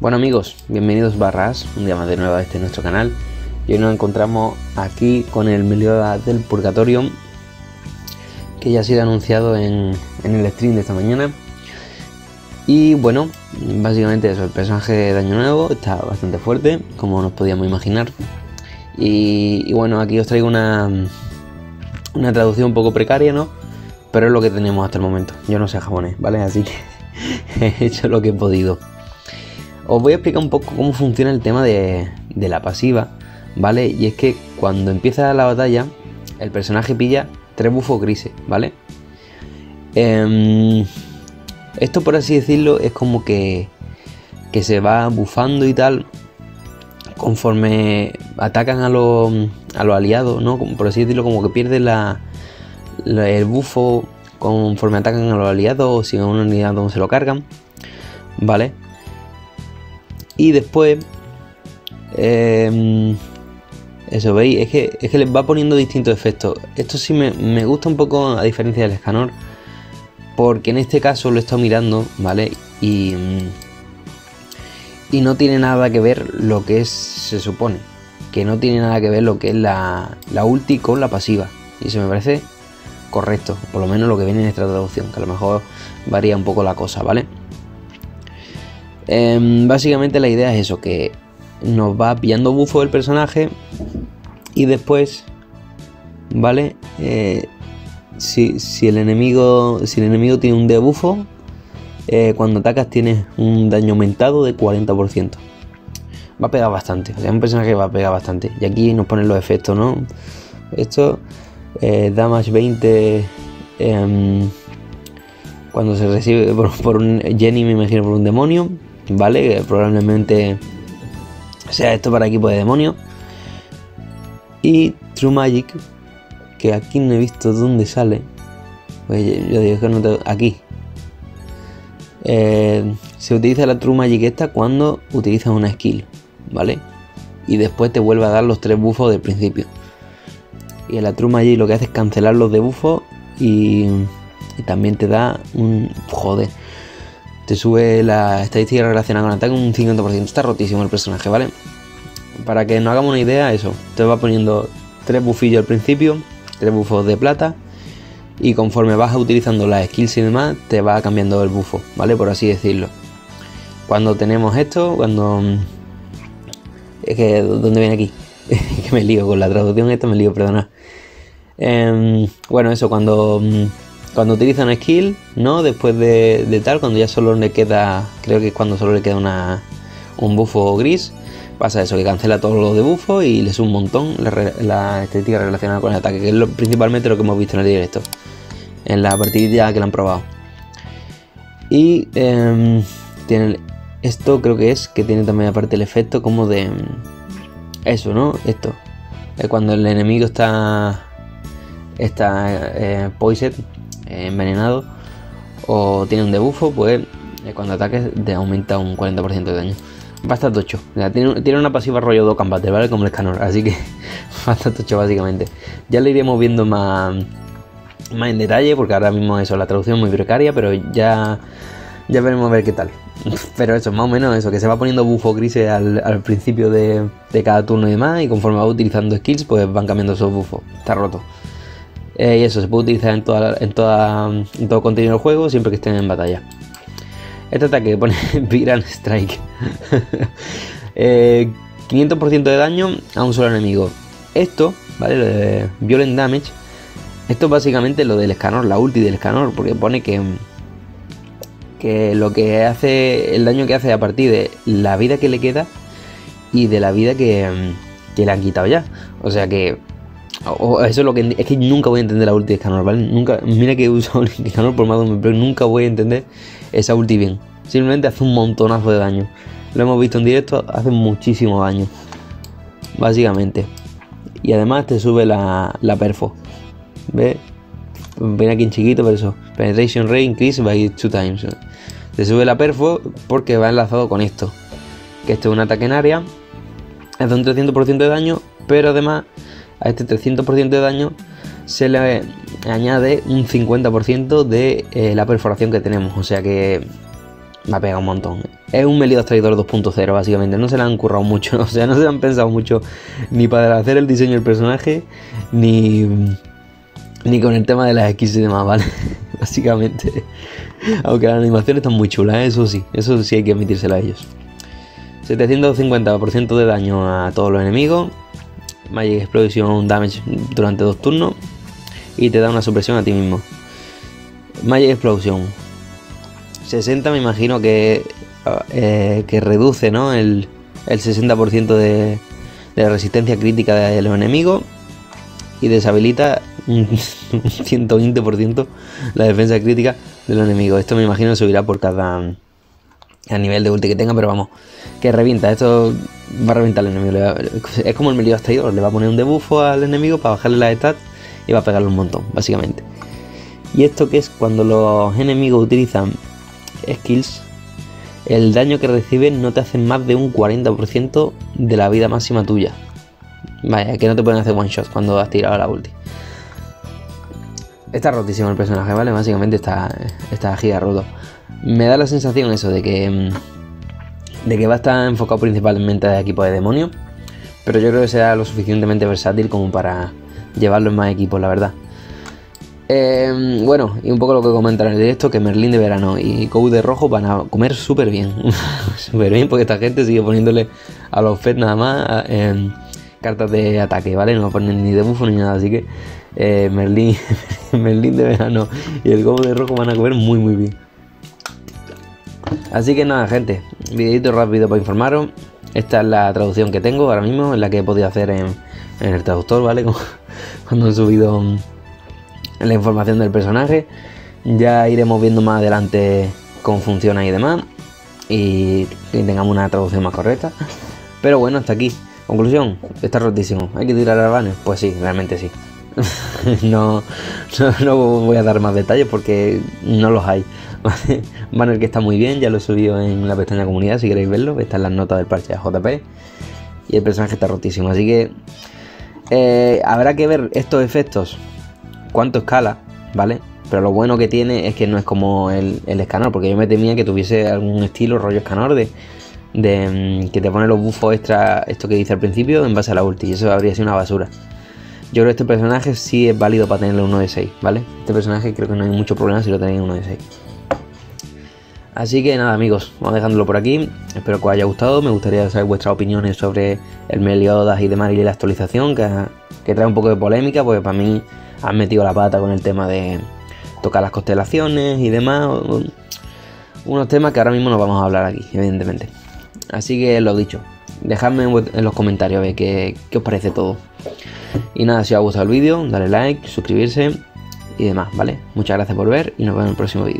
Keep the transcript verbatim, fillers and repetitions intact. Bueno amigos, bienvenidos barras, un día más de nuevo a este nuestro canal. Y hoy nos encontramos aquí con el Meliodas del Purgatorio, que ya ha sido anunciado en, en el stream de esta mañana. Y bueno, básicamente eso, el personaje de daño nuevo está bastante fuerte, como nos podíamos imaginar. Y, y bueno, aquí os traigo una, una traducción un poco precaria, ¿no? Pero es lo que tenemos hasta el momento. Yo no sé japonés, ¿vale? Así que he hecho lo que he podido. Os voy a explicar un poco cómo funciona el tema de, de la pasiva, ¿vale? Y es que cuando empieza la batalla, el personaje pilla tres bufos grises, ¿vale? Eh, esto, por así decirlo, es como que, que se va bufando y tal conforme atacan a los, a los aliados, ¿no? Por así decirlo, como que pierde la, la, el bufo conforme atacan a los aliados o si a un aliado se lo cargan, ¿vale? Y después, eh, eso veis, es que, es que les va poniendo distintos efectos. Esto sí me, me gusta un poco a diferencia del Escanor, porque en este caso lo he estado mirando, ¿vale? Y, y no tiene nada que ver lo que es, se supone, que no tiene nada que ver lo que es la, la ulti con la pasiva. Y eso me parece correcto, por lo menos lo que viene en esta traducción, que a lo mejor varía un poco la cosa, ¿vale? Eh, básicamente la idea es eso, que nos va pillando bufo el personaje y después, ¿vale? Eh, si, si, el enemigo, si el enemigo tiene un debufo, eh, cuando atacas tienes un daño aumentado de cuarenta por ciento. Va a pegar bastante, o sea, es un personaje que va a pegar bastante. Y aquí nos ponen los efectos, ¿no? Esto, eh, damage veinte... Eh, cuando se recibe por, por un Jenny, me imagino, por un demonio, ¿vale? Que probablemente sea esto para equipo de demonio. Y True Magic, que aquí no he visto dónde sale. Pues yo digo que no te... Aquí. Eh, se utiliza la True Magic esta cuando utilizas una skill, ¿vale? Y después te vuelve a dar los tres buffos del principio. Y la True Magic lo que hace es cancelar los debuffos y... Y también te da un... Joder. Te sube la estadística relacionada con ataque un cincuenta por ciento. Está rotísimo el personaje, ¿vale? Para que nos hagamos una idea, eso. Te va poniendo tres bufillos al principio. Tres bufos de plata. Y conforme vas utilizando las skills y demás, te va cambiando el bufo, ¿vale? Por así decirlo. Cuando tenemos esto, cuando... Es que... ¿Dónde viene aquí? Que me lío con la traducción esta, me lío, perdonad. Eh, bueno, eso, cuando... Cuando utiliza una skill, ¿no? Después de, de tal, cuando ya solo le queda, creo que es cuando solo le queda una, un bufo gris, pasa eso, que cancela todos los debuffos y le sube un montón la, la estética relacionada con el ataque, que es lo, principalmente lo que hemos visto en el directo, en la partidilla que la han probado. Y eh, tiene esto, creo que es, que tiene también aparte el efecto como de... Eso, ¿no? Esto. Eh, cuando el enemigo está... Está eh, poised, envenenado o tiene un debufo, pues eh, cuando ataques te aumenta un cuarenta por ciento de daño. Bastante tocho, o sea, tiene, tiene una pasiva rollo dos combates, ¿vale? Como el Escanor, así que bastante tocho básicamente. Ya lo iremos viendo más, más en detalle, porque ahora mismo eso, la traducción es muy precaria, pero ya, ya veremos a ver qué tal. Pero eso, más o menos eso, que se va poniendo bufo grises al, al principio de, de cada turno y demás, y conforme va utilizando skills, pues van cambiando esos bufos. Está roto. Eh, y eso, se puede utilizar en, toda, en, toda, en todo contenido del juego, siempre que estén en batalla. Este ataque pone Viran Strike. eh, quinientos por ciento de daño a un solo enemigo. Esto, ¿vale? Lo de Violent Damage. Esto es básicamente lo del Escanor, la ulti del Escanor, porque pone que, que lo que hace, el daño que hace a partir de la vida que le queda y de la vida que, que le han quitado ya. O sea que... O eso es lo que es que nunca voy a entender la ulti de Escanor, ¿vale? Nunca, mira que he usado el Escanor por más de un, pero nunca voy a entender esa ulti bien. Simplemente hace un montonazo de daño. Lo hemos visto en directo, hace muchísimo daño. Básicamente. Y además te sube la, la perfo. ¿Ves? Ven aquí en chiquito, pero eso. Penetration rate increase by two times. Te sube la perfo porque va enlazado con esto. Que esto es un ataque en área. Hace un trescientos por ciento de daño, pero además... A este trescientos por ciento de daño se le añade un cincuenta por ciento de eh, la perforación que tenemos. O sea que me ha pegado un montón. Es un Meliodas traidor dos punto cero básicamente, no se la han currado mucho, o sea, no se han pensado mucho ni para hacer el diseño del personaje, ni, ni con el tema de las X y demás, ¿vale? Básicamente, aunque las animaciones están muy chulas, ¿eh? Eso sí, eso sí hay que admitírselo a ellos. setecientos cincuenta por ciento de daño a todos los enemigos, Magic Explosion Damage durante dos turnos y te da una supresión a ti mismo. Magic Explosion sesenta, me imagino que, eh, que reduce, ¿no?, el, el sesenta por ciento de, de la resistencia crítica de los enemigos y deshabilita un ciento veinte por ciento la defensa crítica de los enemigos. Esto me imagino subirá por cada a nivel de ulti que tenga, pero vamos, que revienta, esto va a reventar al enemigo, va, es como el Meliodas traidor, le va a poner un debuffo al enemigo para bajarle la stat y va a pegarle un montón, básicamente. Y esto que es cuando los enemigos utilizan skills, el daño que reciben no te hacen más de un cuarenta por ciento de la vida máxima tuya. Vaya, que no te pueden hacer one shot cuando has tirado la ulti. Está rotísimo el personaje, ¿vale? Básicamente está, está giga roto. Me da la sensación eso de que de que va a estar enfocado principalmente a equipos de demonios, pero yo creo que será lo suficientemente versátil como para llevarlo en más equipos, la verdad. Eh, bueno, y un poco lo que comentaron en el directo, que Merlín de verano y Kou de rojo van a comer súper bien. Súper bien, porque esta gente sigue poniéndole a los F E D nada más eh, cartas de ataque, ¿vale? No ponen ni de bufo ni nada, así que eh, Merlín, Merlín de verano y el Kou de rojo van a comer muy muy bien. Así que nada, gente, videito rápido para informaros. Esta es la traducción que tengo ahora mismo, es la que he podido hacer en, en el traductor, ¿vale? Cuando he subido la información del personaje. Ya iremos viendo más adelante cómo funciona y demás, y que tengamos una traducción más correcta. Pero bueno, hasta aquí. Conclusión, está rotísimo. ¿Hay que tirar al banner? Pues sí, realmente sí. No, no, no voy a dar más detalles porque no los hay. Banner que está muy bien, ya lo he subido en la pestaña comunidad si queréis verlo. Están las notas del parche de J P. Y el personaje está rotísimo, así que eh, habrá que ver estos efectos cuánto escala, ¿vale? Pero lo bueno que tiene es que no es como el, el Escanor, porque yo me temía que tuviese algún estilo rollo Escanor de, de que te pone los buffos extra, esto que dice al principio, en base a la ulti, y eso habría sido una basura. Yo creo que este personaje sí es válido para tenerle uno de seis, ¿vale? Este personaje creo que no hay mucho problema si lo tenéis uno de seis. Así que nada, amigos, vamos dejándolo por aquí. Espero que os haya gustado. Me gustaría saber vuestras opiniones sobre el Meliodas y demás y la actualización, que, que trae un poco de polémica, porque para mí han metido la pata con el tema de tocar las constelaciones y demás. Unos temas que ahora mismo no vamos a hablar aquí, evidentemente. Así que lo dicho, dejadme en los comentarios a ver qué, qué os parece todo. Y nada, si os ha gustado el vídeo, dale like, suscribirse y demás, ¿vale? Muchas gracias por ver y nos vemos en el próximo vídeo.